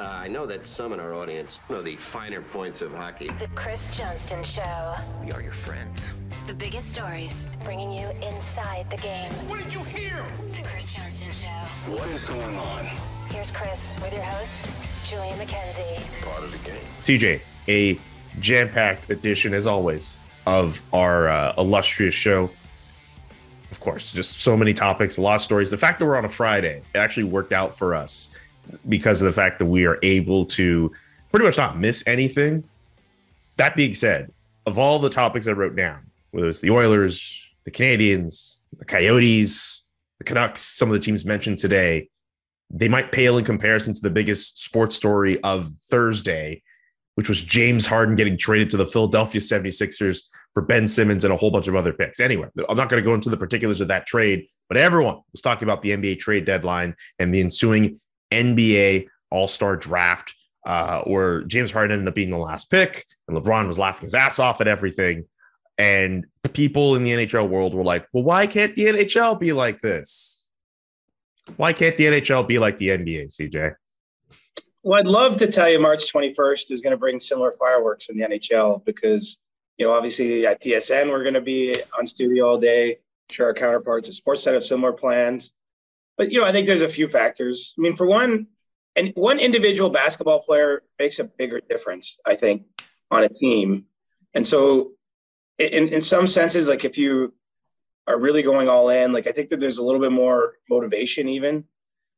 I know that some in our audience know the finer points of hockey. The Chris Johnston Show. We are your friends. The biggest stories, bringing you inside the game. What did you hear? The Chris Johnston Show. What is going on? Here's Chris with your host, Julian McKenzie. Part of the game. CJ, a jam-packed edition, as always, of our illustrious show. Of course, just so many topics, a lot of stories. The fact that we're on a Friday, it actually worked out for us because of the fact that we are able to pretty much not miss anything. That being said, of all the topics I wrote down, whether it's the Oilers, the Canadiens, the Coyotes, the Canucks, some of the teams mentioned today, they might pale in comparison to the biggest sports story of Thursday, which was James Harden getting traded to the Philadelphia 76ers for Ben Simmons and a whole bunch of other picks. Anyway, I'm not going to go into the particulars of that trade, but everyone was talking about the NBA trade deadline and the ensuing NBA All-Star Draft, where James Harden ended up being the last pick, and LeBron was laughing his ass off at everything. And people in the NHL world were like, well, why can't the NHL be like this? Why can't the NHL be like the NBA, CJ? Well, I'd love to tell you March 21st is going to bring similar fireworks in the NHL because, you know, obviously at TSN, we're going to be on studio all day. I'm sure our counterparts at SportsCenter have similar plans. But, you know, I think there's a few factors. I mean, for one, and one individual basketball player makes a bigger difference, I think, on a team. And so in some senses, like if you are really going all in, like I think that there's a little bit more motivation even.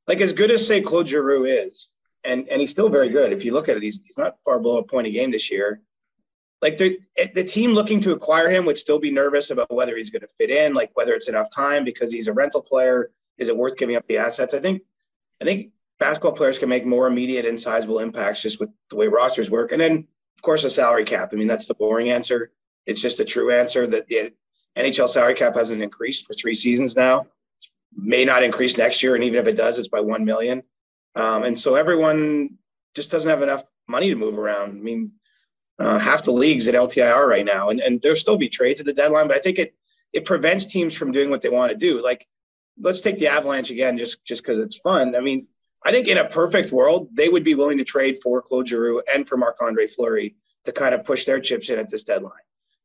Like as good as, say, Claude Giroux is, and he's still very good. If you look at it, he's not far below a point a game this year. Like the team looking to acquire him would still be nervous about whether he's going to fit in, like whether it's enough time because he's a rental player. Is it worth giving up the assets? I think basketball players can make more immediate and sizable impacts just with the way rosters work. And then, of course, a salary cap. I mean, that's the boring answer. It's just a true answer that the NHL salary cap hasn't increased for 3 seasons now. May not increase next year, and even if it does, it's by $1 million. And so everyone just doesn't have enough money to move around. I mean, half the league's at LTIR right now, and there'll still be trades at the deadline, but I think it prevents teams from doing what they want to do. Like, let's take the Avalanche again, just because it's fun. I mean, I think in a perfect world, they would be willing to trade for Claude Giroux and for Marc-Andre Fleury to kind of push their chips in at this deadline.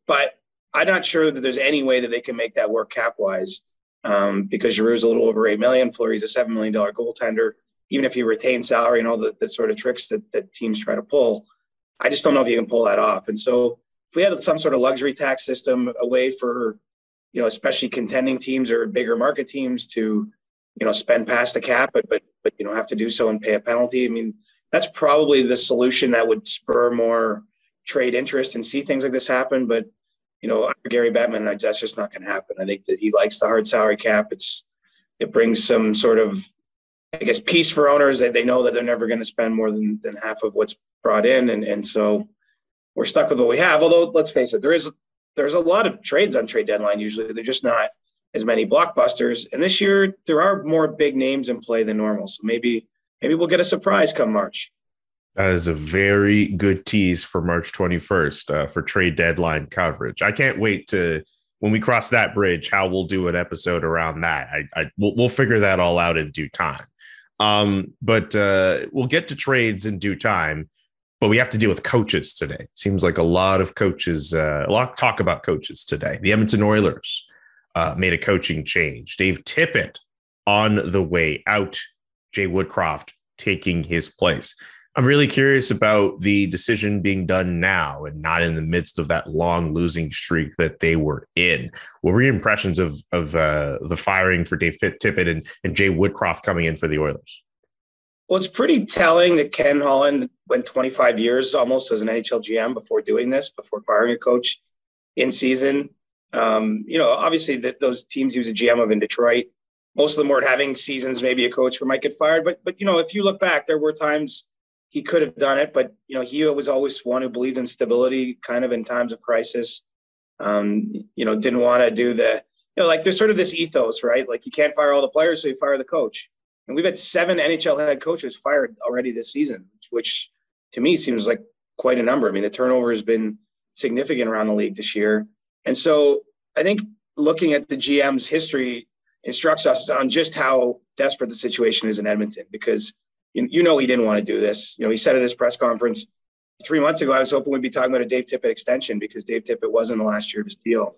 But I'm not sure that there's any way that they can make that work cap-wise because Giroux's a little over $8 million, Fleury's a $7 million goaltender. Even if you retain salary and all the sort of tricks that teams try to pull, I just don't know if you can pull that off. And so if we had some sort of luxury tax system, a way for, you know, especially contending teams or bigger market teams to, you know, spend past the cap, but you know, have to do so and pay a penalty. I mean, that's probably the solution that would spur more trade interest and see things like this happen. But, you know, under Gary Bettman, that's just not going to happen. I think that he likes the hard salary cap. It brings some sort of, I guess, peace for owners that they know that they're never going to spend more than half of what's brought in. And so we're stuck with what we have. Although let's face it, there's a lot of trades on trade deadline. Usually they're just not as many blockbusters. And this year there are more big names in play than normal. So maybe we'll get a surprise come March. That is a very good tease for March 21st for trade deadline coverage. I can't wait to, when we cross that bridge, how we'll do an episode around that. We'll figure that all out in due time. But we'll get to trades in due time, but we have to deal with coaches today. Seems like a lot of coaches, a lot of talk about coaches today. The Edmonton Oilers made a coaching change. Dave Tippett on the way out, Jay Woodcroft taking his place. I'm really curious about the decision being done now and not in the midst of that long losing streak that they were in. What were your impressions of the firing for Dave Tippett and Jay Woodcroft coming in for the Oilers? Well, it's pretty telling that Ken Holland went 25 years almost as an NHL GM before doing this, before firing a coach in season. You know, obviously those teams he was a GM of in Detroit, most of them weren't having seasons, maybe a coach who might get fired. But you know, if you look back, there were times he could have done it, but, you know, he was always one who believed in stability kind of in times of crisis, you know, didn't want to do the, you know, like there's sort of this ethos, right? Like you can't fire all the players, so you fire the coach. And we've had 7 NHL head coaches fired already this season, which to me seems like quite a number. I mean, the turnover has been significant around the league this year. And so I think looking at the GM's history instructs us on just how desperate the situation is in Edmonton because you know, he didn't want to do this. You know, he said at his press conference 3 months ago, I was hoping we'd be talking about a Dave Tippett extension because Dave Tippett was in the last year of his deal.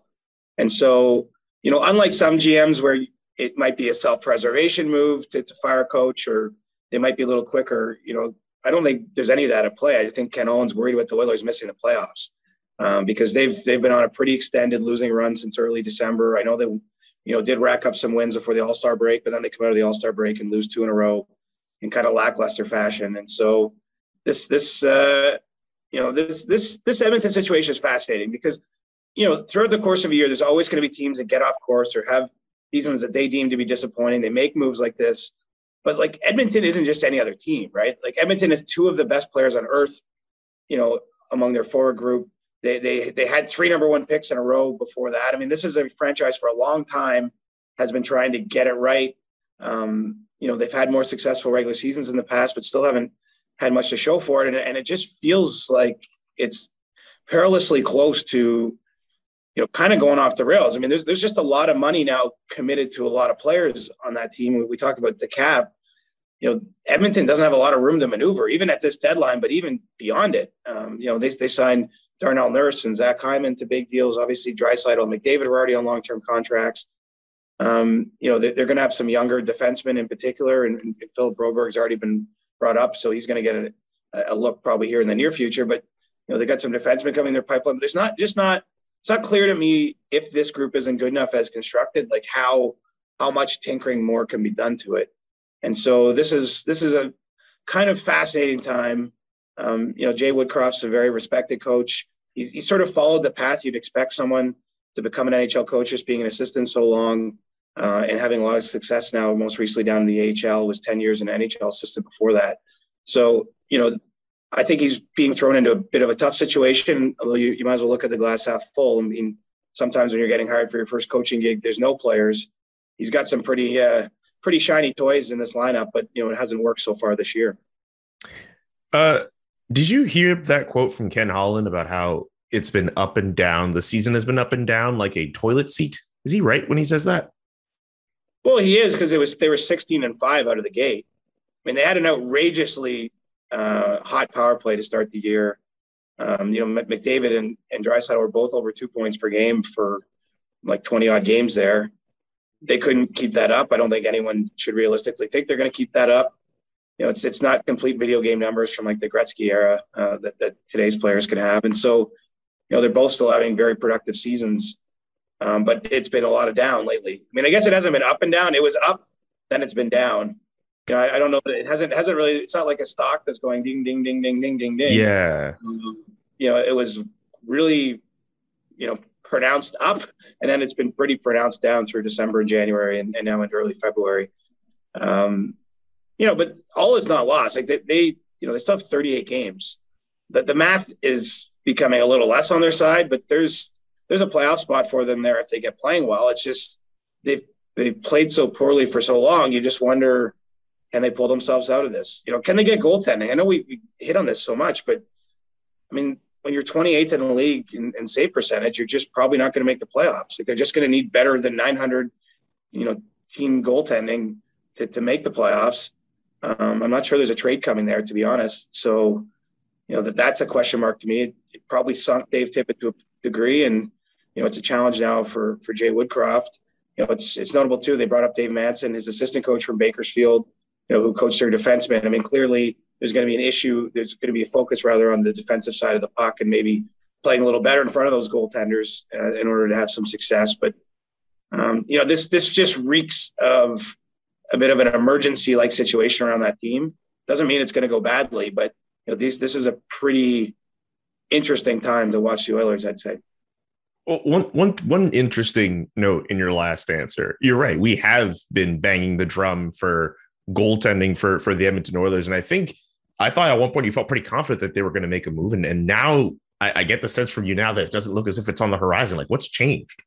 And so, you know, unlike some GMs where it might be a self-preservation move to fire a coach, or they might be a little quicker, you know, I don't think there's any of that at play. I think Ken Holland's worried about the Oilers missing the playoffs because they've been on a pretty extended losing run since early December. I know they, you know, did rack up some wins before the All-Star break, but then they come out of the All-Star break and lose two in a row in kind of lackluster fashion. And so this Edmonton situation is fascinating because, you know, throughout the course of a year, there's always going to be teams that get off course or have seasons that they deem to be disappointing. They make moves like this. But, like, Edmonton isn't just any other team, right? Like, Edmonton has two of the best players on earth, you know, among their forward group. They had three number one picks in a row before that. I mean, this is a franchise for a long time, has been trying to get it right. You know, they've had more successful regular seasons in the past, but still haven't had much to show for it. And it just feels like it's perilously close to, you know, kind of going off the rails. I mean, there's just a lot of money now committed to a lot of players on that team. We talk about the cap. You know, Edmonton doesn't have a lot of room to maneuver, even at this deadline, but even beyond it. You know, they signed Darnell Nurse and Zach Hyman to big deals. Obviously, Draisaitl and McDavid are already on long-term contracts. You know, they're going to have some younger defensemen in particular, and Phil Broberg's already been brought up, so he's going to get a look probably here in the near future. But, you know, they got some defensemen coming in their pipeline. But it's not clear to me if this group isn't good enough as constructed, like how much tinkering more can be done to it. And so this is a kind of fascinating time. You know, Jay Woodcroft's a very respected coach. He's sort of followed the path you'd expect someone to become an NHL coach, just being an assistant so long and having a lot of success now, most recently down in the AHL, was 10 years an NHL assistant before that. So, you know, I think he's being thrown into a bit of a tough situation, although you might as well look at the glass half full. I mean, sometimes when you're getting hired for your first coaching gig, there's no players. He's got some pretty shiny toys in this lineup, but, you know, it hasn't worked so far this year. Did you hear that quote from Ken Holland about how it's been up and down? The season has been up and down like a toilet seat. Is he right when he says that? Well, he is, because they were 16-5 out of the gate. I mean, they had an outrageously hot power play to start the year. You know, McDavid and Draisaitl were both over 2 points per game for like 20 odd games there. They couldn't keep that up. I don't think anyone should realistically think they're going to keep that up. You know, it's not complete video game numbers from like the Gretzky era that today's players can have. And so, you know, they're both still having very productive seasons, but it's been a lot of down lately. I mean, I guess it hasn't been up and down. It was up, then it's been down. You know, I don't know. It hasn't really. It's not like a stock that's going ding, ding, ding, ding, ding, ding, ding. Yeah. You know, it was really, you know, pronounced up, and then it's been pretty pronounced down through December and January and now into early February. You know, but all is not lost. Like they still have 38 games. The math is becoming a little less on their side, but there's a playoff spot for them there if they get playing well. It's just they've played so poorly for so long. You just wonder, can they pull themselves out of this? You know, can they get goaltending? I know we hit on this so much, but I mean, when you're 28th in the league in save percentage, you're just probably not going to make the playoffs. Like, they're just going to need better than 900, you know, team goaltending to make the playoffs. I'm not sure there's a trade coming there, to be honest. So, you know, that's a question mark to me. It probably sunk Dave Tippett to a degree, and, you know, it's a challenge now for Jay Woodcroft. You know, it's notable too. They brought up Dave Manson, his assistant coach from Bakersfield, you know, who coached their defenseman. I mean, clearly there's going to be an issue. There's going to be a focus rather on the defensive side of the puck and maybe playing a little better in front of those goaltenders in order to have some success. But, you know, this just reeks of a bit of an emergency-like situation around that team. Doesn't mean it's going to go badly, but, you know, this is a pretty interesting time to watch the Oilers, I'd say. Well, one interesting note in your last answer. You're right. We have been banging the drum for goaltending for the Edmonton Oilers, and I thought at one point you felt pretty confident that they were going to make a move, and now I get the sense from you now that it doesn't look as if it's on the horizon. Like, what's changed?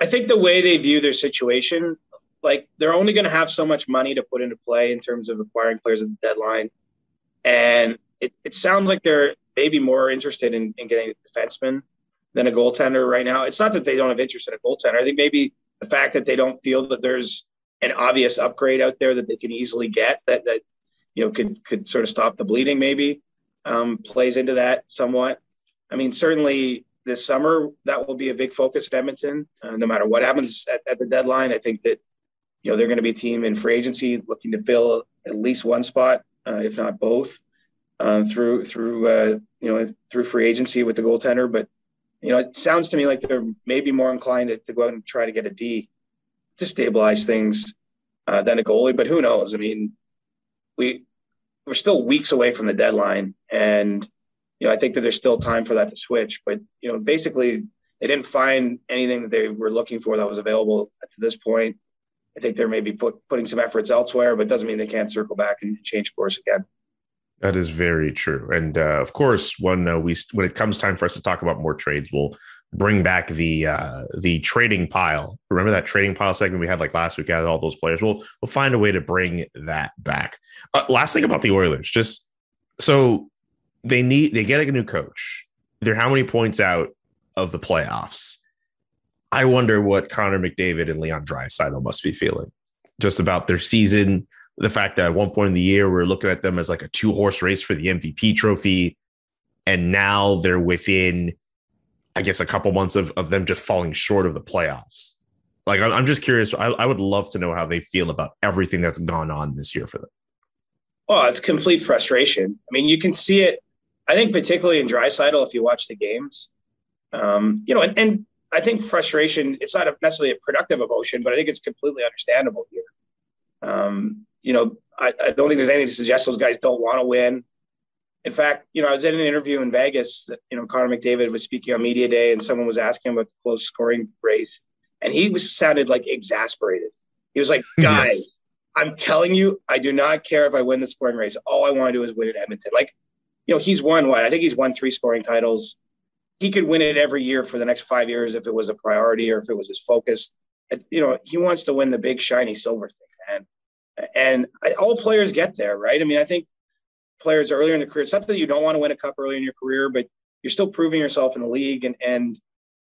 I think the way they view their situation, like, they're only going to have so much money to put into play in terms of acquiring players at the deadline, and it sounds like they're maybe more interested in getting a defenseman than a goaltender right now. It's not that they don't have interest in a goaltender. I think maybe the fact that they don't feel that there's an obvious upgrade out there that they can easily get that you know, could sort of stop the bleeding maybe, plays into that somewhat. I mean, certainly this summer, that will be a big focus at Edmonton, no matter what happens at the deadline. I think that, you know, they're going to be a team in free agency looking to fill at least one spot, if not both, through free agency with the goaltender. But, you know, it sounds to me like they're maybe more inclined to go out and try to get a D to stabilize things than a goalie. But who knows? I mean, we're still weeks away from the deadline, and you know, I think that there's still time for that to switch. But you know, basically, they didn't find anything that they were looking for that was available at this point. I think they're maybe putting some efforts elsewhere, but it doesn't mean they can't circle back and change course again. That is very true, and of course, when it comes time for us to talk about more trades, we'll bring back the trading pile. Remember that trading pile segment we had like last week? All those players. We'll find a way to bring that back. Last thing about the Oilers, just so. They get a new coach. They're how many points out of the playoffs? I wonder what Connor McDavid and Leon Draisaitl must be feeling just about their season. The fact that at one point in the year, we're looking at them as like a 2-horse race for the MVP trophy. And now they're within, I guess, a couple months of them just falling short of the playoffs. Like, I'm just curious. I would love to know how they feel about everything that's gone on this year for them. Oh, it's complete frustration. I mean, you can see it. I think particularly in Draisaitl, if you watch the games, you know, and I think frustration, it's not necessarily a productive emotion, but I think it's completely understandable here. You know, I don't think there's anything to suggest those guys don't want to win. In fact, you know, I was in an interview in Vegas, you know, Connor McDavid was speaking on media day and someone was asking him about the close scoring race. And he sounded like exasperated. He was like, guys, yes. I'm telling you, I do not care if I win the scoring race. All I want to do is win at Edmonton. Like, you know, I think he's won 3 scoring titles. He could win it every year for the next 5 years if it was a priority or if it was his focus. You know, he wants to win the big shiny silver thing, man. And all players get there, right? I mean, I think players earlier in the career, it's not that you don't want to win a cup early in your career, but you're still proving yourself in the league. And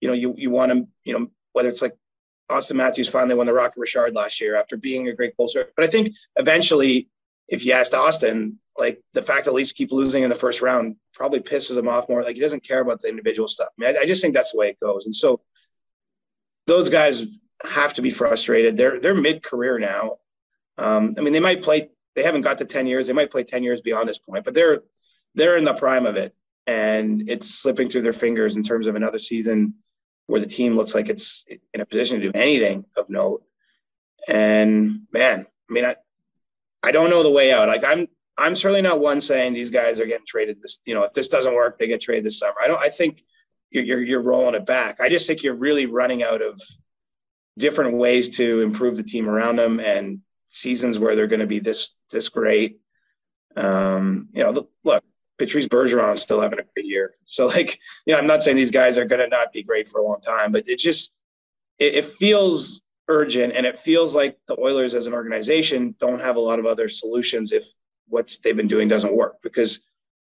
you know, you want to, you know, whether it's like Auston Matthews finally won the Rocket Richard last year after being a great goalscorer. But I think eventually, if you asked Auston, like the fact that Leafs keep losing in the first round probably pisses him off more. Like he doesn't care about the individual stuff. I mean, I just think that's the way it goes. And so those guys have to be frustrated. They're mid-career now. I mean, they haven't got to 10 years. They might play 10 years beyond this point, but they're in the prime of it. And it's slipping through their fingers in terms of another season where the team looks like it's in a position to do anything of note. And man, I mean, I don't know the way out. Like I'm certainly not one saying these guys are getting traded this, you know, if this doesn't work, they get traded this summer. I think you're rolling it back. I just think you're really running out of different ways to improve the team around them and seasons where they're going to be this great. You know, look, Patrice Bergeron is still having a great year. So like, you know, I'm not saying these guys are going to not be great for a long time, but it's just, it feels urgent. And it feels like the Oilers as an organization don't have a lot of other solutions if what they've been doing doesn't work, because,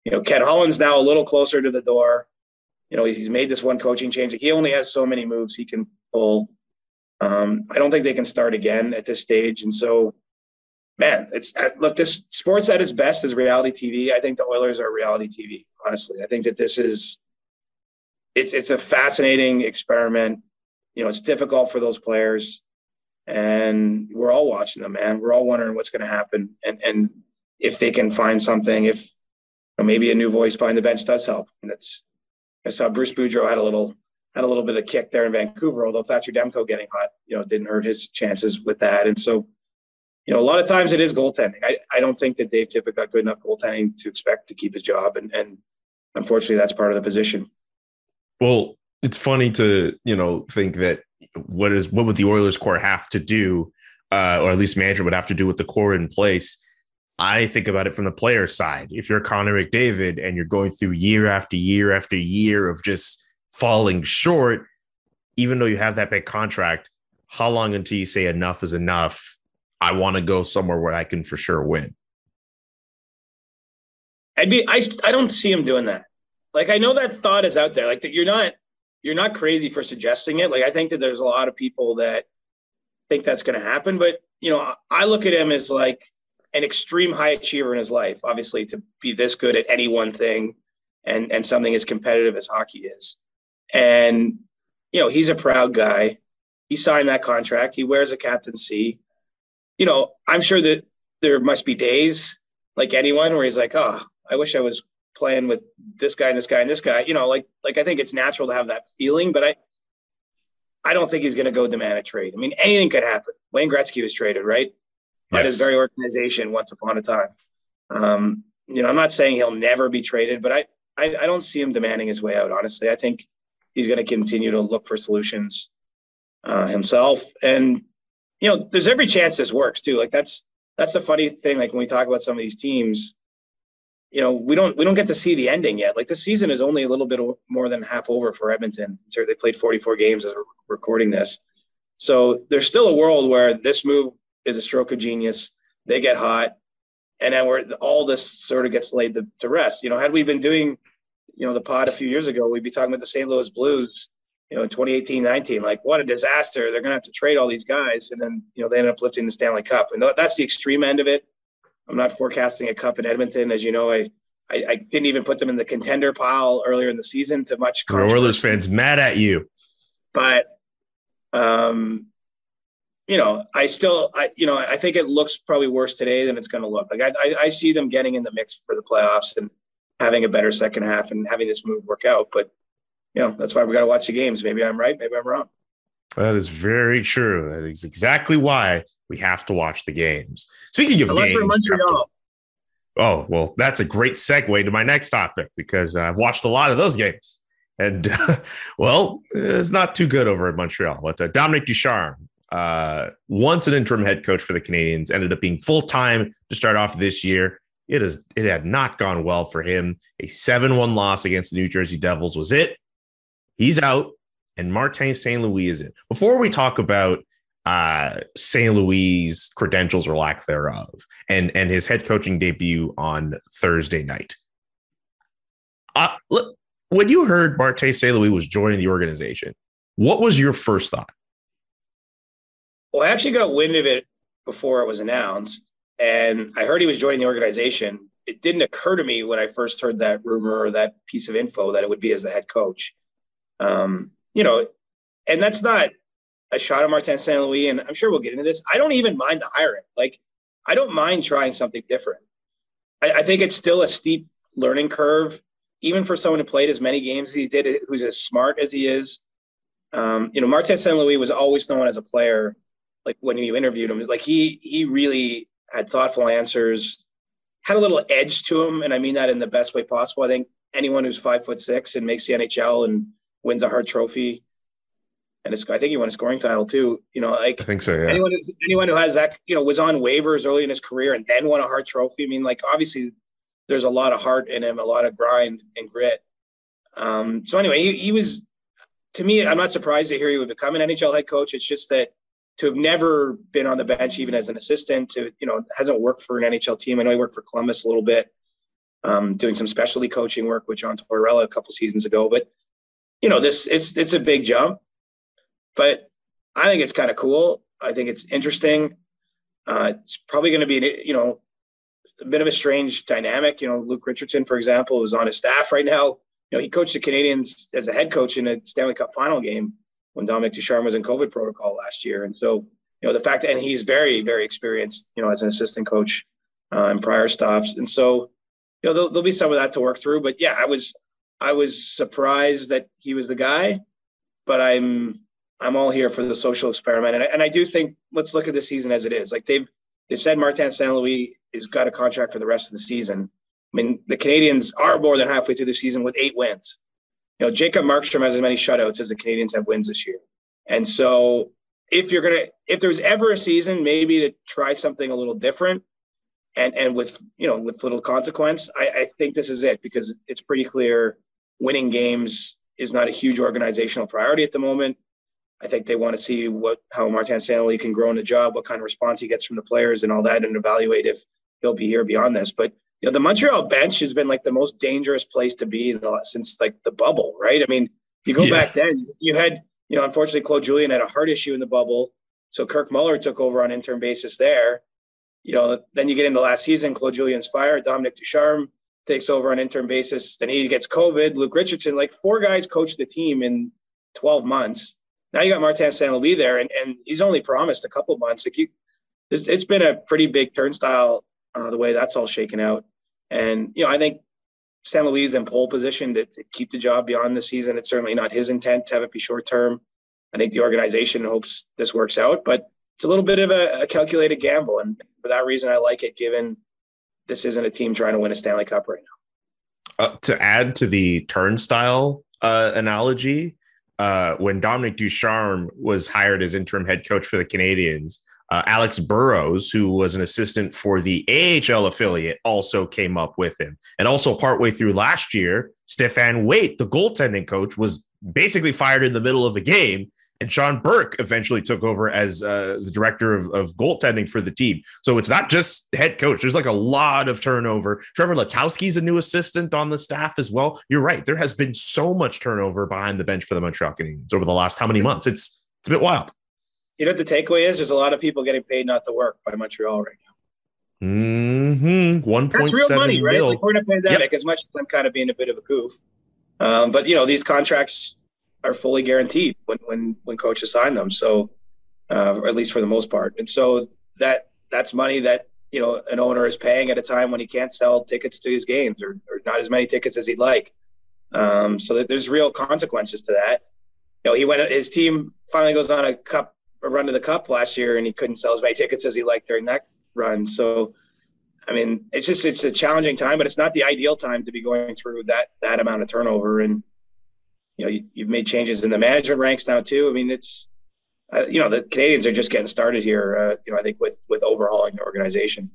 you know, Ken Holland's now a little closer to the door. You know, he's made this one coaching change. He only has so many moves he can pull. I don't think they can start again at this stage. And so, man, this sports at its best is reality TV. I think the Oilers are reality TV. Honestly, I think that this is, it's a fascinating experiment. You know, it's difficult for those players and we're all watching them, man. We're all wondering what's going to happen. And if they can find something, if maybe a new voice behind the bench does help. And that's how Bruce Boudreau had a little bit of kick there in Vancouver, although Thatcher Demko getting hot, you know, didn't hurt his chances with that. And so, you know, a lot of times it is goaltending. I don't think that Dave Tippett got good enough goaltending to expect to keep his job. And unfortunately that's part of the position. Well, it's funny to, you know, think that what would the Oilers core have to do, or at least management would have to do with the core in place. I think about it from the player side. If you're Connor McDavid and you're going through year after year after year of just falling short, even though you have that big contract, how long until you say enough is enough? I want to go somewhere where I can for sure win. I don't see him doing that. Like, I know that thought is out there, like that you're not crazy for suggesting it. Like, I think that there's a lot of people that think that's going to happen, but you know, I look at him as like an extreme high achiever in his life, obviously, to be this good at any one thing and something as competitive as hockey is. And, you know, he's a proud guy. He signed that contract. He wears a captaincy. You know, I'm sure that there must be days like anyone where he's like, oh, I wish I was playing with this guy and this guy and this guy, you know, like I think it's natural to have that feeling, but I don't think he's going to go demand a trade. I mean, anything could happen. Wayne Gretzky was traded, right? By his very organization once upon a time. You know, I'm not saying he'll never be traded, but I don't see him demanding his way out. Honestly, I think he's going to continue to look for solutions himself. And, you know, there's every chance this works too. Like that's the funny thing. Like when we talk about some of these teams, you know, we don't get to see the ending yet. Like the season is only a little bit more than half over for Edmonton. So they played 44 games as we're recording this. So there's still a world where this move is a stroke of genius. They get hot. And then all this sort of gets laid to rest. You know, had we been doing, you know, the pod a few years ago, we'd be talking about the St. Louis Blues, you know, in 2018-19, like what a disaster. They're going to have to trade all these guys. And then, you know, they ended up lifting the Stanley Cup. And that's the extreme end of it. I'm not forecasting a cup in Edmonton. As you know, I didn't even put them in the contender pile earlier in the season to much controversy. Oilers fans mad at you. But, you know, I think it looks probably worse today than it's going to look. Like I see them getting in the mix for the playoffs and having a better second half and having this move work out. But, you know, that's why we got to watch the games. Maybe I'm right. Maybe I'm wrong. That is very true. That is exactly why we have to watch the games. Speaking of games, that's a great segue to my next topic because I've watched a lot of those games. And, it's not too good over at Montreal. But Dominic Ducharme, once an interim head coach for the Canadiens, ended up being full-time to start off this year. It had not gone well for him. A 7-1 loss against the New Jersey Devils was it. He's out. And Martin St. Louis is in. Before we talk about St. Louis' credentials or lack thereof and his head coaching debut on Thursday night, look, when you heard Martin St. Louis was joining the organization, what was your first thought? Well, I actually got wind of it before it was announced, and I heard he was joining the organization. It didn't occur to me when I first heard that rumor or that piece of info that it would be as the head coach. You know, and that's not a shot at Martin St. Louis, and I'm sure we'll get into this. I don't even mind the hiring. Like, I don't mind trying something different. I think it's still a steep learning curve, even for someone who played as many games as he did, who's as smart as he is. You know, Martin St. Louis was always known as a player, like when you interviewed him, like he really had thoughtful answers, had a little edge to him, and I mean that in the best way possible. I think anyone who's 5'6" and makes the NHL and wins a Hart Trophy, and I think he won a scoring title too. You know, like I think so. Yeah. Anyone who has that, you know, was on waivers early in his career and then won a Hart Trophy. I mean, like obviously, there's a lot of heart in him, a lot of grind and grit. So anyway, he was, to me, I'm not surprised to hear he would become an NHL head coach. It's just that to have never been on the bench, even as an assistant, to you know, hasn't worked for an NHL team. I know he worked for Columbus a little bit, doing some specialty coaching work with John Tortorella a couple seasons ago, but. You know, it's a big jump, but I think it's kind of cool. I think it's interesting. It's probably going to be, you know, a bit of a strange dynamic. You know, Luke Richardson, for example, who's on his staff right now. You know, he coached the Canadiens as a head coach in a Stanley Cup final game when Dominic Ducharme was in COVID protocol last year. And so, you know, the fact that, and he's very, very experienced, you know, as an assistant coach in prior stops. And so, you know, there'll be some of that to work through. But yeah, I was surprised that he was the guy, but I'm all here for the social experiment. And I do think, let's look at the season as it is. Like they've said Martin St. Louis has got a contract for the rest of the season. I mean, the Canadiens are more than halfway through the season with 8 wins. You know, Jacob Markstrom has as many shutouts as the Canadiens have wins this year. And so if there's ever a season, maybe to try something a little different, and with, you know, with little consequence, I think this is it, because it's pretty clear winning games is not a huge organizational priority at the moment. I think they want to see how Martin St. Louis can grow in the job, what kind of response he gets from the players and all that, and evaluate if he'll be here beyond this. But, you know, the Montreal bench has been like the most dangerous place to be since like the bubble, right? I mean, you go back then, you had, you know, unfortunately, Claude Julien had a heart issue in the bubble. So Kirk Muller took over on interim basis there. You know, then you get into last season, Claude Julien's fired, Dominic Ducharme takes over on interim basis. Then he gets COVID. Luke Richardson, like four guys coached the team in 12 months. Now you got Martin St. Louis there, and he's only promised a couple months. Like it's been a pretty big turnstile. I don't know the way that's all shaken out. And, you know, I think St. Louis is in pole position to keep the job beyond the season. It's certainly not his intent to have it be short term. I think the organization hopes this works out, but it's a little bit of a calculated gamble. And for that reason, I like it, given this isn't a team trying to win a Stanley Cup right now. To add to the turnstile analogy, when Dominic Ducharme was hired as interim head coach for the Canadiens, Alex Burrows, who was an assistant for the AHL affiliate, also came up with him. And also partway through last year, Stefan Waite, the goaltending coach, was basically fired in the middle of the game. And Sean Burke eventually took over as the director of goaltending for the team. So it's not just head coach. There's like a lot of turnover. Trevor Letowski's a new assistant on the staff as well. You're right. There has been so much turnover behind the bench for the Montreal Canadiens over the last how many months? It's a bit wild. You know what the takeaway is? There's a lot of people getting paid not to work by Montreal right now. Mm-hmm. 1.7 million. Right? Like we're in a pandemic, as much as I'm kind of being a bit of a goof. But, you know, these contracts are fully guaranteed when coaches sign them, so or at least for the most part. And so that's money that, you know, an owner is paying at a time when he can't sell tickets to his games or not as many tickets as he'd like. So that there's real consequences to that. You know, his team finally goes on a run to the cup last year, and he couldn't sell as many tickets as he liked during that run. So, I mean, it's a challenging time, but it's not the ideal time to be going through that amount of turnover. And, you know, you've made changes in the management ranks now too. I mean, it's, you know, the Canadiens are just getting started here. You know, I think with overhauling the organization.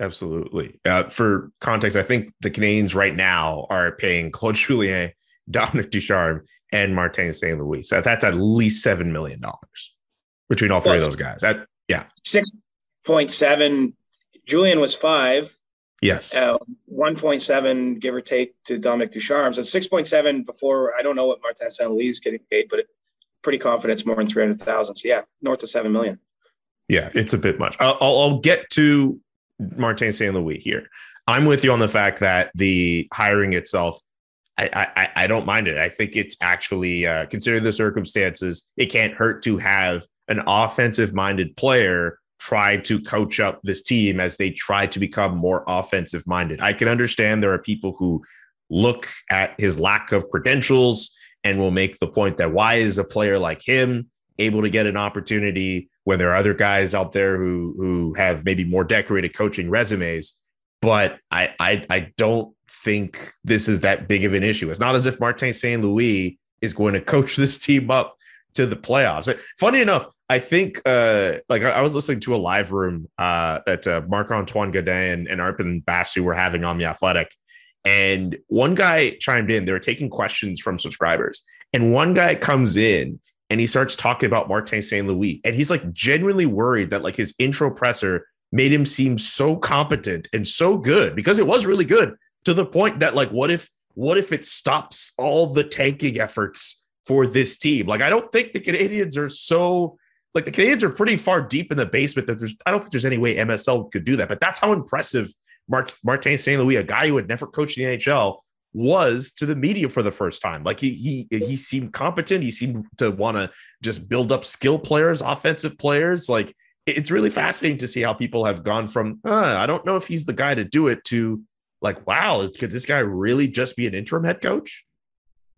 Absolutely. For context, I think the Canadiens right now are paying Claude Julien, Dominic Ducharme, and Martin St. Louis. So that's at least $7 million. Between all three of those guys. 6.7. Julian was 5. Yes. 1.7, give or take, to Dominic Ducharme. So 6.7 before, I don't know what Martin St. Louis is getting paid, but pretty confident it's more than 300,000. So yeah, north of 7 million. Yeah, it's a bit much. I'll get to Martin St. Louis here. I'm with you on the fact that the hiring itself, I don't mind it. I think it's actually, considering the circumstances, it can't hurt to have an offensive-minded player try to coach up this team as they try to become more offensive-minded. I can understand there are people who look at his lack of credentials and will make the point that why is a player like him able to get an opportunity when there are other guys out there who have maybe more decorated coaching resumes. But I don't think this is that big of an issue. It's not as if Martin St. Louis is going to coach this team up to the playoffs. Funny enough, I think I was listening to a live room that Marc-Antoine Gaudin and Arpan Basu were having on The Athletic. And one guy chimed in. They were taking questions from subscribers. And one guy comes in and he starts talking about Martin St. Louis. And he's like genuinely worried that like his intro presser made him seem so competent and so good, because it was really good, to the point that like, what if it stops all the tanking efforts for this team? Like, I don't think the Canadiens are so, like, the Canadiens are pretty far deep in the basement that I don't think there's any way MSL could do that. But that's how impressive Martin St. Louis, a guy who had never coached the NHL, was to the media for the first time. Like, he seemed competent. He seemed to want to just build up skill players, offensive players. Like, it's really fascinating to see how people have gone from, I don't know if he's the guy to do it, to like, wow, could this guy really just be an interim head coach?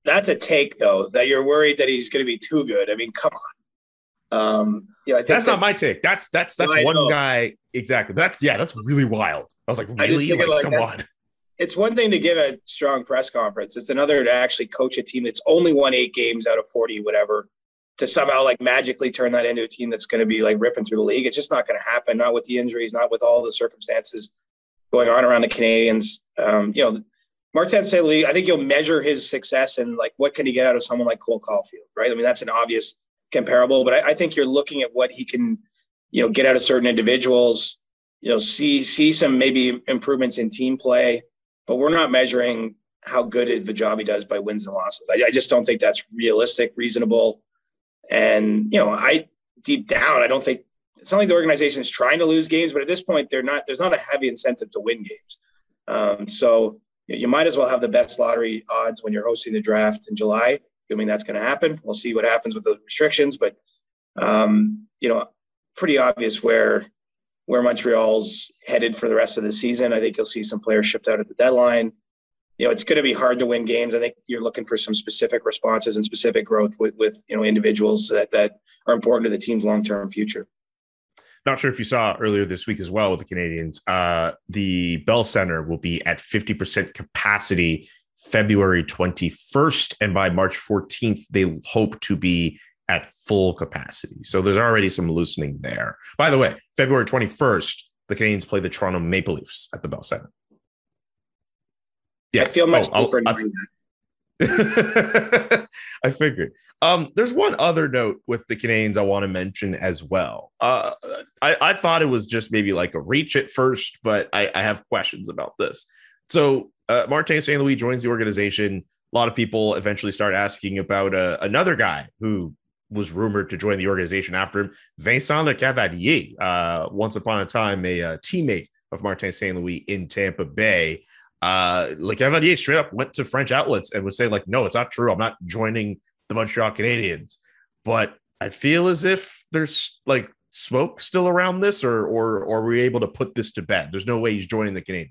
That's a take, though, that you're worried that he's going to be too good. I mean, come on. Yeah, I think that's not my take. That's no, one guy. Exactly. That's really wild. I was like, really? Like, come on. It's one thing to give a strong press conference. It's another to actually coach a team that's only won 8 games out of 40, whatever, to somehow like magically turn that into a team that's going to be like ripping through the league. It's just not going to happen. Not with the injuries, not with all the circumstances going on around the Canadiens. You know, Martin St. Louis, I think you'll measure his success and like what can he get out of someone like Cole Caulfield, right? I mean, that's an obvious comparable, but I think you're looking at what he can, you know, get out of certain individuals, you know, see some maybe improvements in team play, but we're not measuring how good the job he does by wins and losses. I just don't think that's realistic, reasonable. And, you know, I deep down, I don't think it's not like the organization is trying to lose games, but at this point, they're not. There's not a heavy incentive to win games. So you might as well have the best lottery odds when you're hosting the draft in July. Assuming that's going to happen, we'll see what happens with the restrictions. But pretty obvious where Montreal's headed for the rest of the season. I think you'll see some players shipped out at the deadline. It's going to be hard to win games. I think you're looking for some specific responses and specific growth with individuals that are important to the team's long-term future. Not sure if you saw earlier this week as well with the Canadiens, the Bell Centre will be at 50% capacity February 21st. And by March 14th, they hope to be at full capacity. So there's already some loosening there. By the way, February 21st, the Canadiens play the Toronto Maple Leafs at the Bell Centre. Yeah. I feel much deeper doing that. I figured. There's one other note with the Canadiens I want to mention as well. I thought it was just maybe like a reach at first, but I have questions about this. So Martin St. Louis joins the organization. A lot of people eventually start asking about another guy who was rumored to join the organization after him, Vincent Lecavalier, once upon a time a teammate of Martin St. Louis in Tampa Bay. Lecavalier straight up went to French outlets and was saying, like, no, it's not true. I'm not joining the Montreal Canadiens. But I feel as if there's like smoke still around this, or are we able to put this to bed? There's no way he's joining the Canadiens.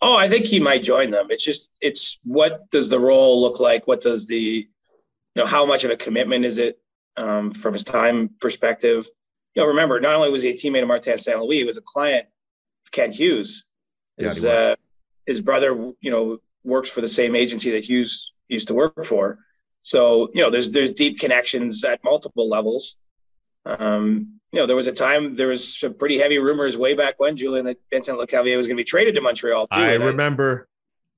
Oh, I think he might join them. It's what does the role look like? What does how much of a commitment is it from his time perspective? Remember, not only was he a teammate of Martin St. Louis, he was a client of Ken Hughes. His brother, works for the same agency that Hughes used to work for. So, there's deep connections at multiple levels. There was a time, there was some pretty heavy rumors way back when, Julian, that Vincent Lecavalier was going to be traded to Montreal, too. I remember.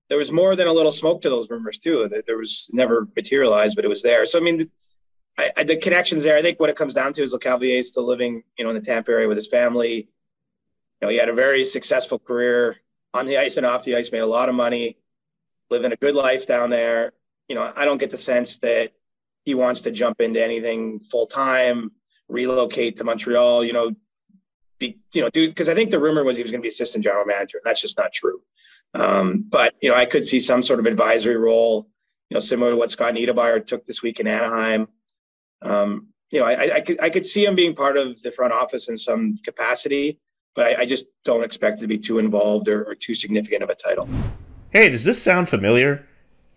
There was more than a little smoke to those rumors, too. There was never materialized, but it was there. So, the connections there, I think what it comes down to is Lecavalier is still living, in the Tampa area with his family. He had a very successful career on the ice and off the ice, made a lot of money, living a good life down there. I don't get the sense that he wants to jump into anything full-time, relocate to Montreal, because I think the rumor was he was going to be assistant general manager. That's just not true. But I could see some sort of advisory role, similar to what Scott Niedermayer took this week in Anaheim. I could see him being part of the front office in some capacity, but I just don't expect it to be too involved or too significant of a title. Hey, does this sound familiar?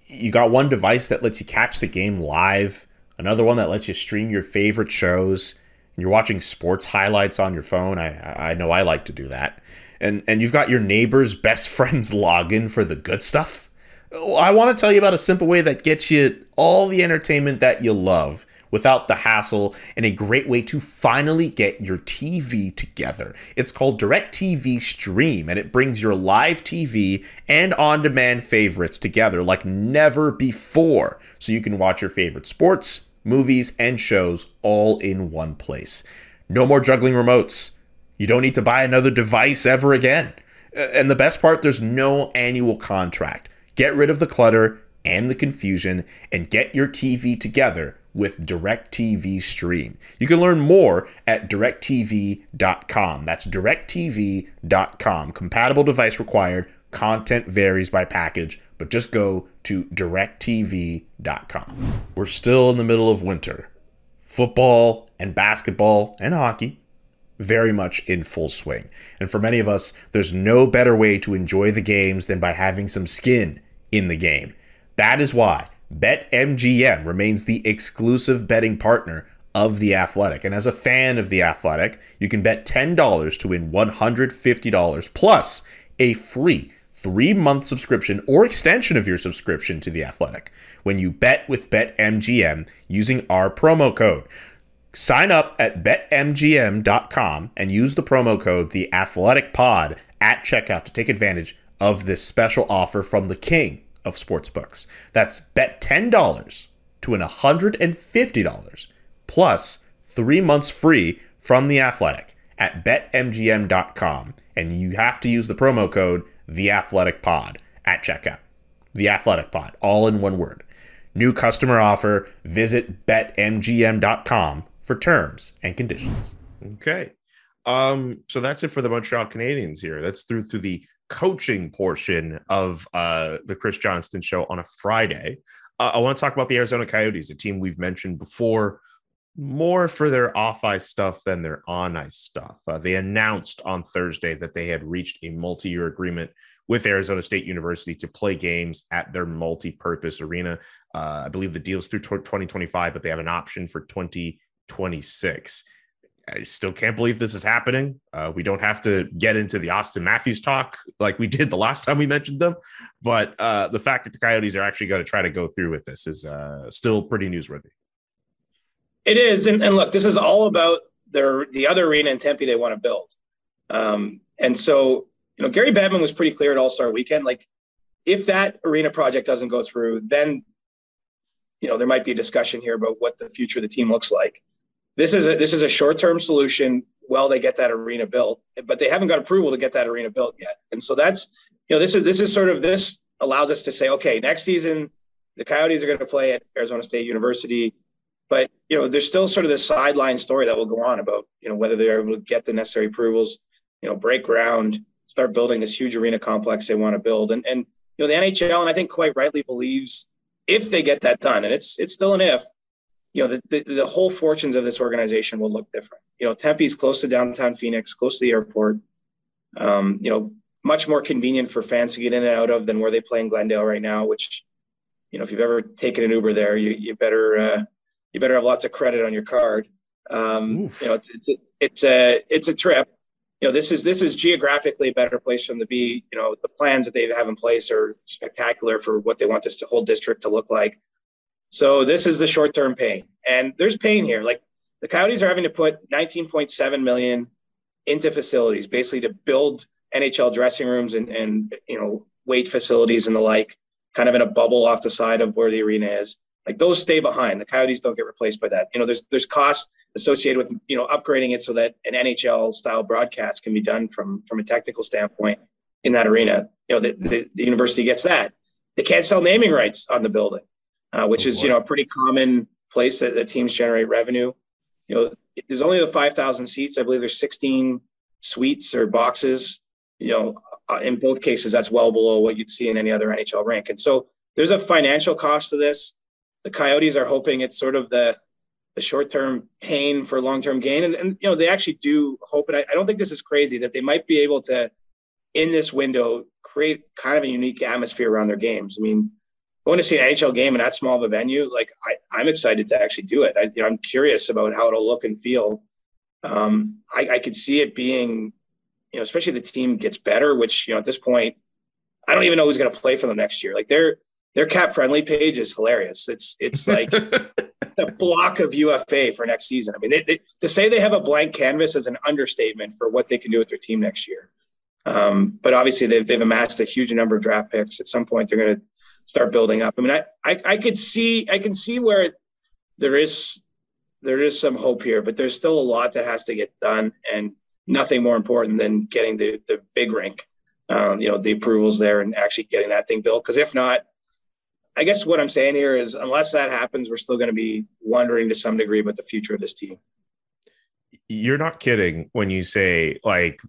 You got one device that lets you catch the game live, another one that lets you stream your favorite shows, and you're watching sports highlights on your phone. I know I like to do that. And you've got your neighbor's best friend's login for the good stuff. I want to tell you about a simple way that gets you all the entertainment that you love, without the hassle, and a great way to finally get your TV together. It's called DirecTV Stream, and it brings your live TV and on-demand favorites together like never before, so you can watch your favorite sports, movies, and shows all in one place. No more juggling remotes. You don't need to buy another device ever again. And the best part, there's no annual contract. Get rid of the clutter and the confusion and get your TV together with DirecTV Stream. You can learn more at directtv.com. That's directtv.com. Compatible device required. Content varies by package, but just go to directtv.com. We're still in the middle of winter. Football and basketball and hockey very much in full swing. And for many of us, there's no better way to enjoy the games than by having some skin in the game. That is why BetMGM remains the exclusive betting partner of The Athletic. And as a fan of The Athletic, you can bet $10 to win $150, plus a free 3-month subscription or extension of your subscription to The Athletic when you bet with BetMGM using our promo code. Sign up at BetMGM.com and use the promo code TheAthleticPod at checkout to take advantage of this special offer from the king of sportsbooks. That's bet $10 to win $150 plus 3 months free from The Athletic at betmgm.com, and you have to use the promo code TheAthleticPod at checkout. TheAthleticPod, all in one word. New customer offer. Visit betmgm.com for terms and conditions. Okay. So that's it for the Montreal Canadiens here. That's through the coaching portion of the Chris Johnston Show on a Friday. I want to talk about the Arizona Coyotes, a team we've mentioned before, more for their off-ice stuff than their on-ice stuff. They announced on Thursday that they had reached a multi-year agreement with Arizona State University to play games at their multi-purpose arena. I believe the deal's through 2025, but they have an option for 2026. I still can't believe this is happening. We don't have to get into the Auston Matthews talk like we did the last time we mentioned them, but the fact that the Coyotes are actually going to try to go through with this is still pretty newsworthy. It is. And look, this is all about the other arena in Tempe they want to build. And so, you know, Gary Bettman was pretty clear at All-Star Weekend. Like, if that arena project doesn't go through, then, you know, there might be a discussion here about what the future of the team looks like. This is a short-term solution while they get that arena built, but they haven't got approval to get that arena built yet. And so that's, you know, this allows us to say, okay, next season, the Coyotes are going to play at Arizona State University. But, you know, there's still sort of this sideline story that will go on about, you know, whether they're able to get the necessary approvals, you know, break ground, start building this huge arena complex they want to build. And you know, the NHL, and I think quite rightly, believes if they get that done, and it's still an if, you know, the whole fortunes of this organization will look different. You know, Tempe's close to downtown Phoenix, close to the airport, you know, much more convenient for fans to get in and out of than where they play in Glendale right now, which, you know, if you've ever taken an Uber there, you better have lots of credit on your card. You know, it's a trip. You know, this is geographically a better place for them to be. You know, the plans that they have in place are spectacular for what they want this whole district to look like. So this is the short-term pain, and there's pain here. Like, the Coyotes are having to put $19.7 million into facilities, basically to build NHL dressing rooms and you know, weight facilities and the like, kind of in a bubble off the side of where the arena is. Like, those stay behind. The Coyotes don't get replaced by that. You know, there's costs associated with, you know, upgrading it so that an NHL-style broadcast can be done from a technical standpoint in that arena. You know, the university gets that. They can't sell naming rights on the building, which is, you know, a pretty common place that teams generate revenue. You know, there's only the 5,000 seats. I believe there's 16 suites or boxes. You know, in both cases, that's well below what you'd see in any other NHL rink. And so there's a financial cost to this. The Coyotes are hoping it's sort of the short-term pain for long-term gain. And, you know, they actually do hope, and I don't think this is crazy, that they might be able to, in this window, create kind of a unique atmosphere around their games. I mean, going to see an NHL game in that small of a venue, like, I'm excited to actually do it. You know, I'm curious about how it'll look and feel. I could see it being, you know, especially if the team gets better, which, you know, at this point, I don't even know who's going to play for them next year. Like, their cap-friendly page is hilarious. It's like a block of UFA for next season. I mean, to say they have a blank canvas is an understatement for what they can do with their team next year. But obviously, they've amassed a huge number of draft picks. At some point, they're going to start building up. I mean, I can see where there is some hope here, but there's still a lot that has to get done, and nothing more important than getting the big rink, you know, the approvals there and actually getting that thing built. Because if not, I guess what I'm saying here is, unless that happens, we're still going to be wondering to some degree about the future of this team. You're not kidding when you say, like,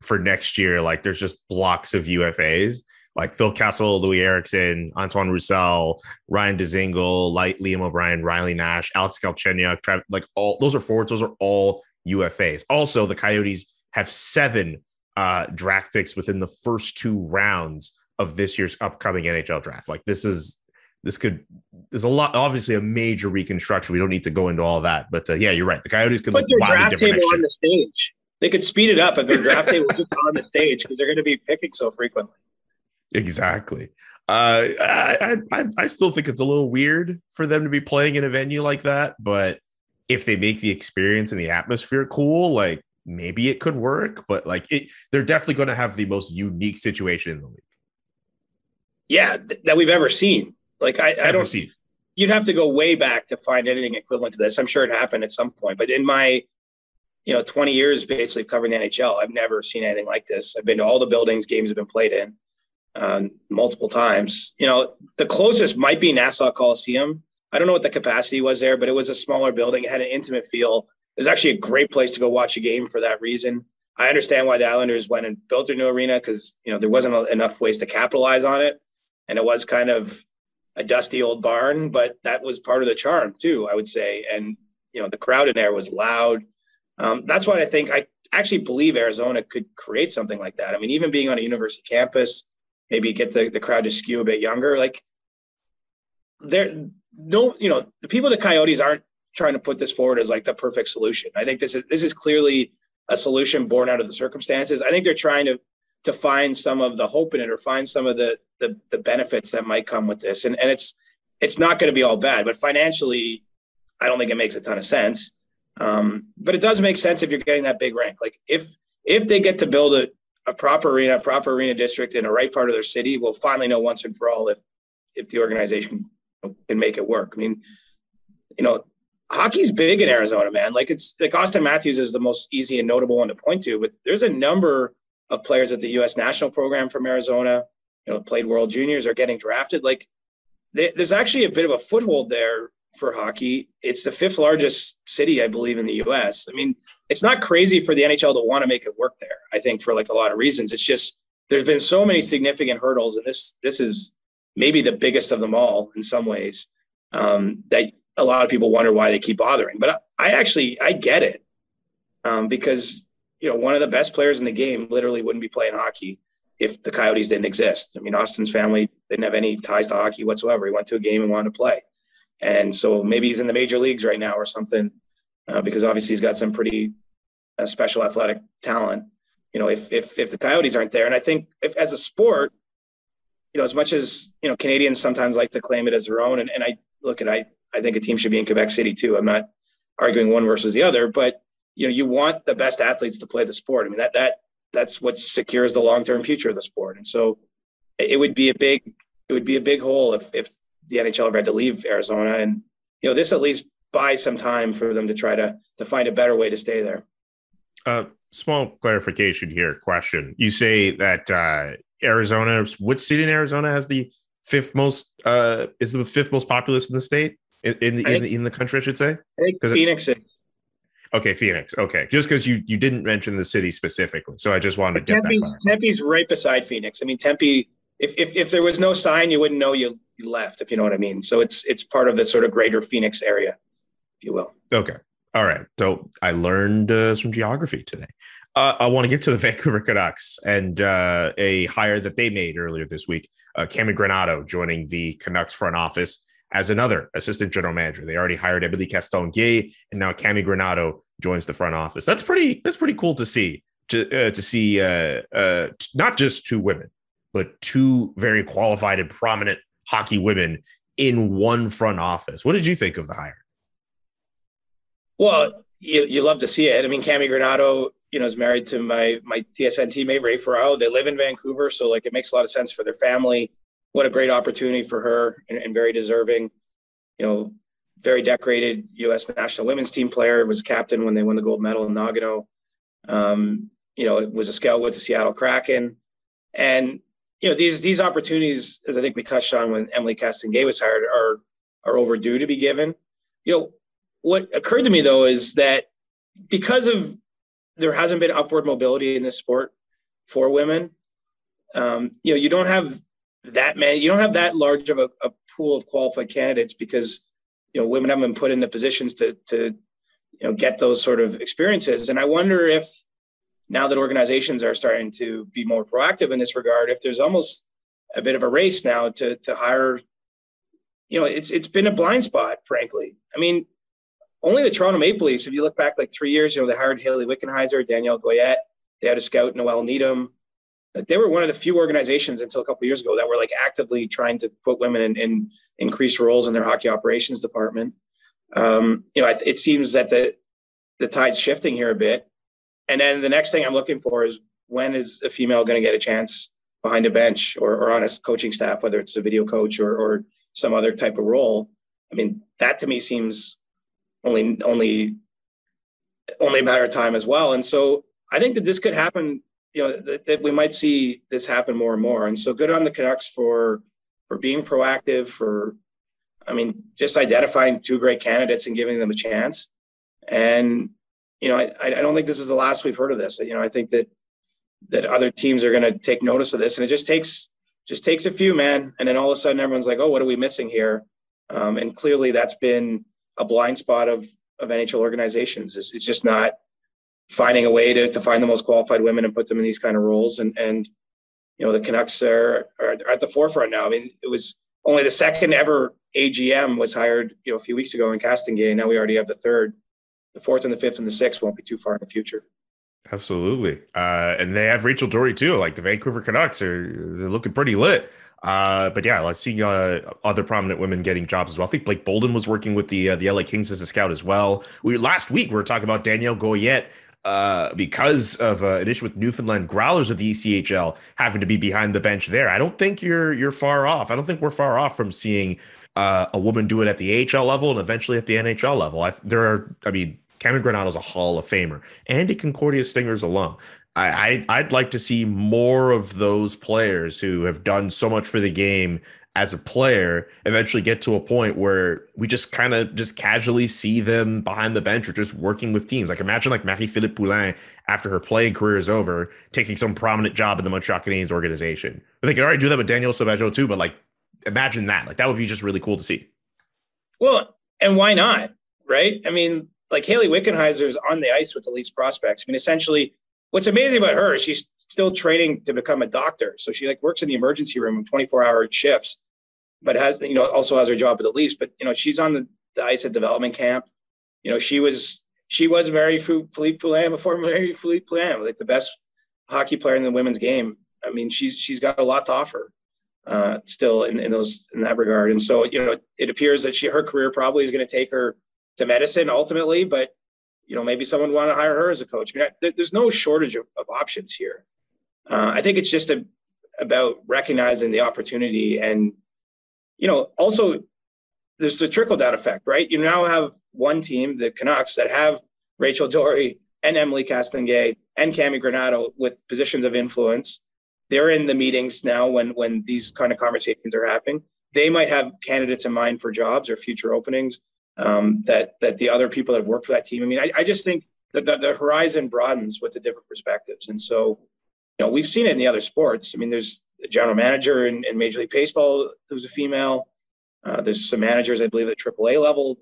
for next year, like, there's just blocks of UFAs, like Phil Kessel, Louis Erickson, Antoine Roussel, Ryan Dzingel, Liam O'Brien, Riley Nash, Alex Galchenyuk, like, all those are forwards. Those are all UFAs. Also, the Coyotes have 7 draft picks within the first 2 rounds of this year's upcoming NHL draft. Like, there's a lot, obviously a major reconstruction. We don't need to go into all that, but yeah, you're right. The Coyotes could look wildly different next year. On the stage. They could speed it up if their draft table was just on the stage, because they're going to be picking so frequently. Exactly. I still think it's a little weird for them to be playing in a venue like that, but if they make the experience and the atmosphere cool, like, maybe it could work. But like, they're definitely going to have the most unique situation in the league. Yeah, that we've ever seen. Like, I don't see. You'd have to go way back to find anything equivalent to this. I'm sure it happened at some point, but in my, you know, 20 years basically covering the NHL, I've never seen anything like this. I've been to all the buildings games have been played in multiple times. You know, the closest might be Nassau Coliseum. I don't know what the capacity was there, but it was a smaller building. It had an intimate feel. It was actually a great place to go watch a game for that reason. I understand why the Islanders went and built their new arena because, you know, there wasn't enough ways to capitalize on it. And it was kind of a dusty old barn, but that was part of the charm too, I would say. And, you know, the crowd in there was loud. That's why I think I actually believe Arizona could create something like that. I mean, even being on a university campus, maybe get the crowd to skew a bit younger. Like, there, no, you know, the people, the Coyotes aren't trying to put this forward as like the perfect solution. I think this is clearly a solution born out of the circumstances. I think they're trying to find some of the hope in it, or find some of the benefits that might come with this. And it's not going to be all bad, but financially, I don't think it makes a ton of sense. But it does make sense if you're getting that big rank. Like if they get to build a proper arena district in the right part of their city, we'll finally know once and for all if the organization can make it work. I mean, you know, hockey's big in Arizona, man. Like it's like Auston Matthews is the most easy and notable one to point to, but there's a number of players at the U.S. national program from Arizona, you know, played World Juniors or getting drafted. Like there's actually a bit of a foothold there for hockey. It's the fifth largest city, I believe, in the U.S. I mean, it's not crazy for the NHL to want to make it work there, I think, for like a lot of reasons. It's just there's been so many significant hurdles, and this is maybe the biggest of them all in some ways, that a lot of people wonder why they keep bothering. But I get it, because, you know, one of the best players in the game literally wouldn't be playing hockey if the Coyotes didn't exist. I mean, Auston's family didn't have any ties to hockey whatsoever. He went to a game and wanted to play. And so maybe he's in the major leagues right now or something, because obviously he's got some pretty special athletic talent, you know, if the Coyotes aren't there. And I think if as a sport, you know, as much as, you know, Canadians sometimes like to claim it as their own. And I think a team should be in Quebec City too. I'm not arguing one versus the other, but, you know, you want the best athletes to play the sport. I mean, that's what secures the long-term future of the sport. And so it would be a big hole if the NHL ever had to leave Arizona. And, you know, this at least buys some time for them to try to find a better way to stay there. Small clarification here. Question. You say that Arizona, which city in Arizona has the fifth most, is the fifth most populous in the state in the country, I should say? I think Phoenix. Okay. Phoenix. Okay. Just because you didn't mention the city specifically. So I just wanted to get that. Tempe's right beside Phoenix. I mean, Tempe, if there was no sign, you wouldn't know you left, if you know what I mean. So it's part of the sort of greater Phoenix area, if you will. Okay. All right. So I learned some geography today. I want to get to the Vancouver Canucks and a hire that they made earlier this week. Cammi Granato joining the Canucks front office as another assistant general manager. They already hired Emily Castonguay, and now Cammi Granato joins the front office. That's pretty cool to see. To see not just two women, but two very qualified and prominent hockey women in one front office. What did you think of the hire? Well, you love to see it. I mean, Cammi Granato, you know, is married to my TSN teammate, Ray Ferraro. They live in Vancouver, so like it makes a lot of sense for their family. What a great opportunity for her, and very deserving. You know, very decorated U.S. national women's team player, was captain when they won the gold medal in Nagano. You know, it was a scout with the Seattle Kraken. And, you know, these opportunities, as I think we touched on when Emily Castonguay was hired, are overdue to be given. You know, what occurred to me, though, is that because of there hasn't been upward mobility in this sport for women, you know, you don't have that large of a pool of qualified candidates, because, you know, women haven't been put into positions to you know, get those sort of experiences. And I wonder if now that organizations are starting to be more proactive in this regard, if there's almost a bit of a race now to hire. You know, it's been a blind spot, frankly. I mean, only the Toronto Maple Leafs, if you look back like 3 years, you know, they hired Haley Wickenheiser, Danielle Goyette. They had a scout, Noel Needham. They were one of the few organizations until a couple of years ago that were like actively trying to put women in increased roles in their hockey operations department. You know, it seems that the tide's shifting here a bit. And then the next thing I'm looking for is, when is a female going to get a chance behind a bench or on a coaching staff, whether it's a video coach or some other type of role? I mean, that to me seems only a matter of time as well. And so I think that this could happen, you know, that we might see this happen more and more. And so good on the Canucks for being proactive, for I mean, just identifying two great candidates and giving them a chance. And, you know, I don't think this is the last we've heard of this. You know, I think that other teams are going to take notice of this, and it just takes a few, man. And then all of a sudden everyone's like, oh, what are we missing here? And clearly that's been a blind spot of NHL organizations. It's just not finding a way to find the most qualified women and put them in these kind of roles. And you know, the Canucks are at the forefront now. I mean, it was only the second ever AGM was hired, you know, a few weeks ago in Castonguay, and now we already have the third. The fourth and the fifth and the sixth won't be too far in the future. Absolutely. And they have Rachel Dory too. Like the Vancouver Canucks they're looking pretty lit. But yeah, I've seen other prominent women getting jobs as well. I think Blake Bolden was working with the LA Kings as a scout as well. Last week, we were talking about Danielle Goyette because of an issue with Newfoundland Growlers of the ECHL having to be behind the bench there. I don't think you're far off. I don't think we're far off from seeing a woman do it at the AHL level and eventually at the NHL level. Cammi Granato is a Hall of Famer. Andy Concordia Stinger's alum. I'd like to see more of those players who have done so much for the game as a player eventually get to a point where we just kind of just casually see them behind the bench or just working with teams. Like imagine like Marie-Philippe Poulin after her playing career is over, taking some prominent job in the Montreal Canadiens organization. But they could already do that with Daniel Sauvageau too, but like imagine that. Like that would be just really cool to see. Well, and why not? Right? I mean, like Haley Wickenheiser is on the ice with the Leafs prospects. I mean, essentially what's amazing about her is she's still training to become a doctor. So she like works in the emergency room in 24-hour shifts, but has, you know, also has her job at the Leafs, but you know, she's on the ice at development camp. You know, she was Marie-Philippe Poulin before Marie-Philippe Poulin, like the best hockey player in the women's game. I mean, she's got a lot to offer still in that regard. And so, you know, it appears that her career probably is going to take her to medicine ultimately, but you know, maybe someone would want to hire her as a coach. I mean, there's no shortage of options here. I think it's just about recognizing the opportunity, and you know, also there's the trickle down effect, right? You now have one team, the Canucks, that have Rachel Dory and Emily Castonguay and Cammi Granato with positions of influence. They're in the meetings now when these kind of conversations are happening. They might have candidates in mind for jobs or future openings. That the other people that have worked for that team. I mean, I just think that the horizon broadens with the different perspectives. And so, you know, we've seen it in the other sports. I mean, there's a general manager in Major League Baseball who's a female. There's some managers, I believe, at AAA level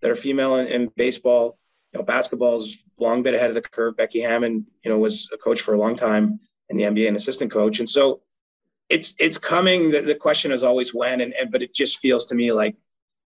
that are female in baseball. You know, basketball's a long bit ahead of the curve. Becky Hammond, you know, was a coach for a long time in the NBA and assistant coach. And so it's coming. The question is always when, but it just feels to me like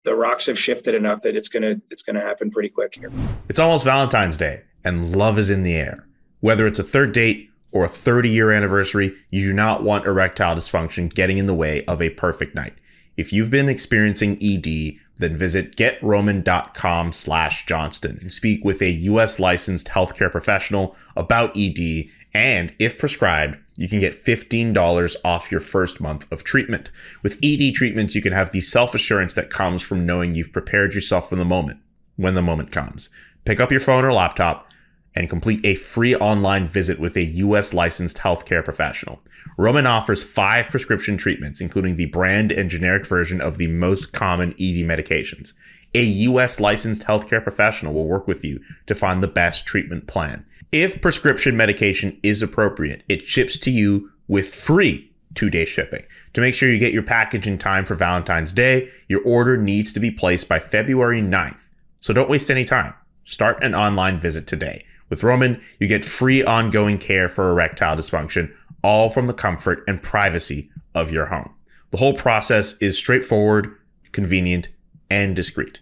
the rocks have shifted enough that it's gonna happen pretty quick here. It's almost Valentine's Day, and love is in the air. Whether it's a third date or a 30-year anniversary, you do not want erectile dysfunction getting in the way of a perfect night. If you've been experiencing ED, then visit GetRoman.com/Johnston and speak with a U.S. licensed healthcare professional about ED, and if prescribed, you can get $15 off your first month of treatment. With ED treatments, you can have the self-assurance that comes from knowing you've prepared yourself for the moment, when the moment comes. Pick up your phone or laptop and complete a free online visit with a U.S. licensed healthcare professional. Roman offers 5 prescription treatments, including the brand and generic version of the most common ED medications. A U.S. licensed healthcare professional will work with you to find the best treatment plan. If prescription medication is appropriate, it ships to you with free 2-day shipping. To make sure you get your package in time for Valentine's Day, your order needs to be placed by February 9th. So don't waste any time. Start an online visit today. With Roman, you get free ongoing care for erectile dysfunction, all from the comfort and privacy of your home. The whole process is straightforward, convenient, and discreet.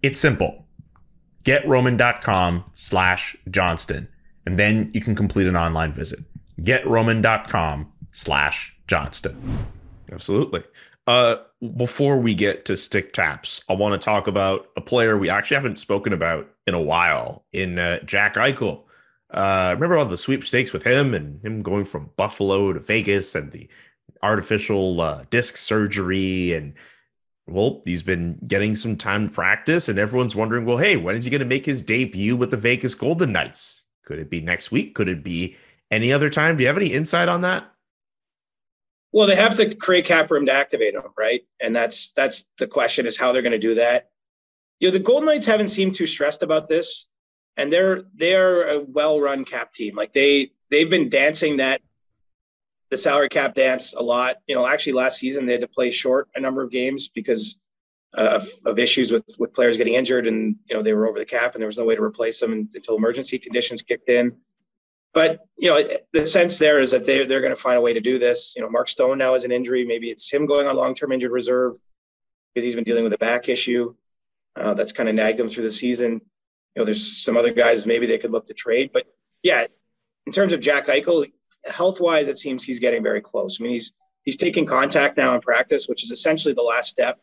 It's simple. GetRoman.com/Johnston, and then you can complete an online visit. GetRoman.com/Johnston. Absolutely. Before we get to stick taps, I want to talk about a player we actually haven't spoken about in a while, in Jack Eichel. Remember all the sweepstakes with him and him going from Buffalo to Vegas and the artificial disc surgery, and well, he's been getting some time to practice, and everyone's wondering, well, hey, when is he going to make his debut with the Vegas Golden Knights? Could it be next week? Could it be any other time? Do you have any insight on that? Well, they have to create cap room to activate them, right? And that's the question, is how they're going to do that. You know, the Golden Knights haven't seemed too stressed about this, and they're a well-run cap team. Like they've been dancing the salary cap dance a lot. You know, actually last season they had to play short a number of games because of issues with players getting injured, and you know they were over the cap, and there was no way to replace them until emergency conditions kicked in. But, you know, the sense there is that they're going to find a way to do this. You know, Mark Stone now is an injury. Maybe it's him going on long-term injured reserve because he's been dealing with a back issue that's kind of nagged him through the season. You know, there's some other guys maybe they could look to trade. But, yeah, in terms of Jack Eichel, health-wise, it seems he's getting very close. I mean, he's taking contact now in practice, which is essentially the last step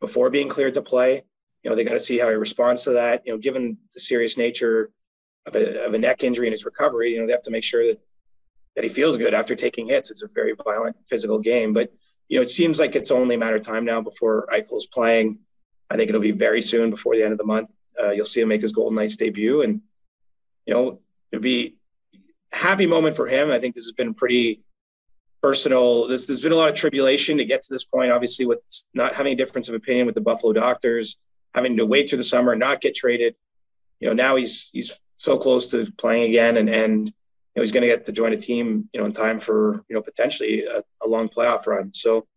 before being cleared to play. You know, they got to see how he responds to that. You know, given the serious nature of a neck injury and his recovery, you know, they have to make sure that he feels good after taking hits. It's a very violent physical game, but, you know, it seems like it's only a matter of time now before Eichel's playing. I think it'll be very soon, before the end of the month. You'll see him make his Golden Knights debut, and, you know, it'll be a happy moment for him. I think this has been pretty personal. There's been a lot of tribulation to get to this point, obviously, with not having a difference of opinion with the Buffalo doctors, having to wait through the summer and not get traded. You know, now he's so close to playing again, and you know, he's going to get to join a team, you know, in time for, you know, potentially a long playoff run. So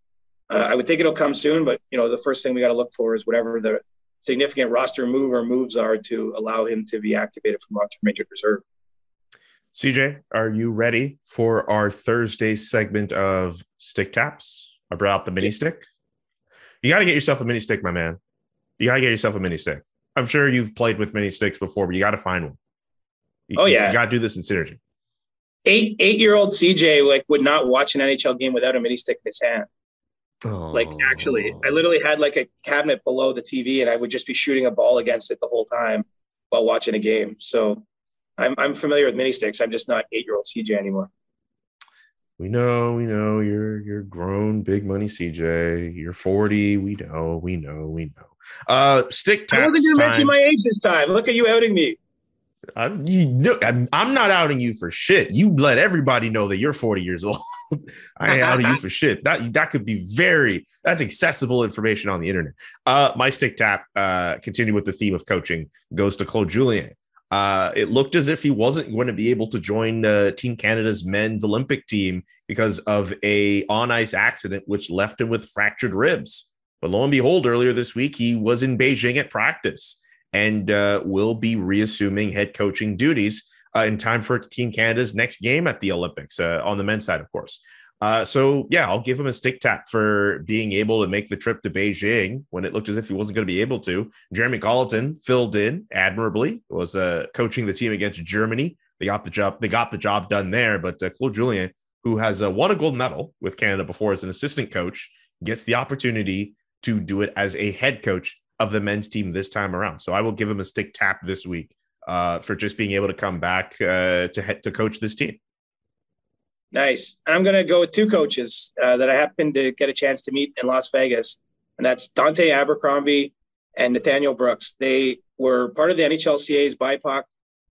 I would think it'll come soon, but, you know, the first thing we got to look for is whatever the significant roster move or moves are to allow him to be activated from long-term injured reserve. CJ, are you ready for our Thursday segment of Stick Taps? I brought out the mini stick. You got to get yourself a mini stick, my man. You got to get yourself a mini stick. I'm sure you've played with mini sticks before, but you got to find one. Yeah. You got to do this in synergy. Eight-year-old CJ, like, would not watch an NHL game without a mini stick in his hand. Oh. Like, actually, I literally had, like, a cabinet below the TV, and I would just be shooting a ball against it the whole time while watching a game. So I'm familiar with mini sticks. I'm just not 8-year-old CJ anymore. We know. You're grown, big money CJ. You're 40. We know. Stick taps. I wasn't going to mention my age this time. Look at you outing me. I'm not outing you for shit. You let everybody know that you're 40 years old. I ain't outing you for shit. That could be that's accessible information on the internet. My stick tap, continue with the theme of coaching, goes to Claude Julien. It looked as if he wasn't going to be able to join Team Canada's men's Olympic team because of a on-ice accident, which left him with fractured ribs. But lo and behold, earlier this week, he was in Beijing at practice, and will be reassuming head coaching duties in time for Team Canada's next game at the Olympics, on the men's side, of course. So, yeah, I'll give him a stick tap for being able to make the trip to Beijing when it looked as if he wasn't going to be able to. Jeremy Colleton filled in admirably, was coaching the team against Germany. They got the job done there, but Claude Julien, who has won a gold medal with Canada before as an assistant coach, gets the opportunity to do it as a head coach of the men's team this time around. So I will give him a stick tap this week for just being able to come back to coach this team. Nice. I'm going to go with two coaches that I happened to get a chance to meet in Las Vegas, and that's Dante Abercrombie and Nathaniel Brooks. They were part of the NHLCA's BIPOC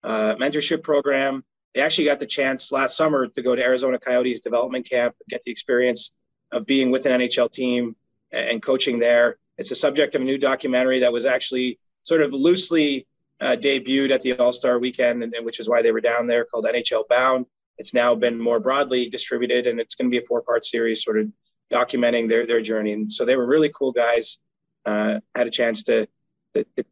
mentorship program. They actually got the chance last summer to go to Arizona Coyotes development camp, get the experience of being with an NHL team and coaching there. It's the subject of a new documentary that was actually sort of loosely debuted at the All-Star Weekend, and which is why they were down there, called NHL Bound. It's now been more broadly distributed, and it's going to be a 4-part series sort of documenting their journey. And so they were really cool guys. Had a chance to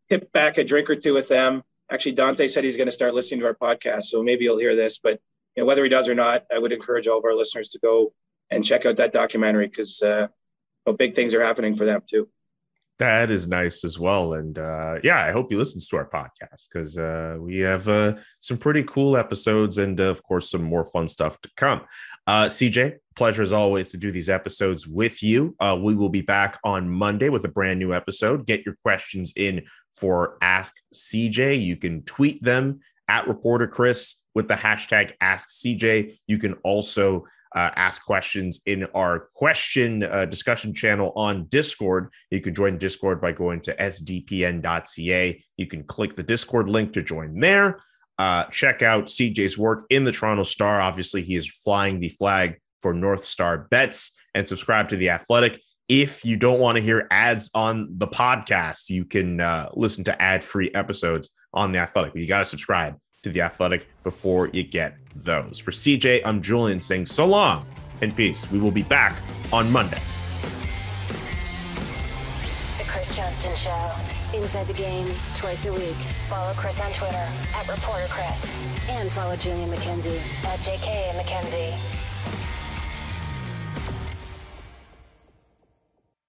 tip back a drink or two with them. Actually, Dante said he's going to start listening to our podcast, so maybe you'll hear this. But you know, whether he does or not, I would encourage all of our listeners to go and check out that documentary, because big things are happening for them too. That is nice as well. And I hope he listens to our podcast, because we have some pretty cool episodes, and of course, some more fun stuff to come. CJ, pleasure as always to do these episodes with you. We will be back on Monday with a brand new episode. Get your questions in for Ask CJ. You can tweet them at Reporter Chris with the hashtag Ask CJ. You can also ask questions in our question discussion channel on Discord. You can join Discord by going to sdpn.ca. You can click the Discord link to join there. Check out CJ's work in the Toronto Star. Obviously, he is flying the flag for North Star Bets, and subscribe to The Athletic. If you don't want to hear ads on the podcast, you can listen to ad-free episodes on The Athletic. But you got to subscribe to The Athletic before you get those. For CJ, I'm Julian saying so long and peace. We will be back on Monday. The Chris Johnston Show. Inside the game, twice a week. Follow Chris on Twitter @ReporterChris. And follow Julian McKenzie @JKMcKenzie.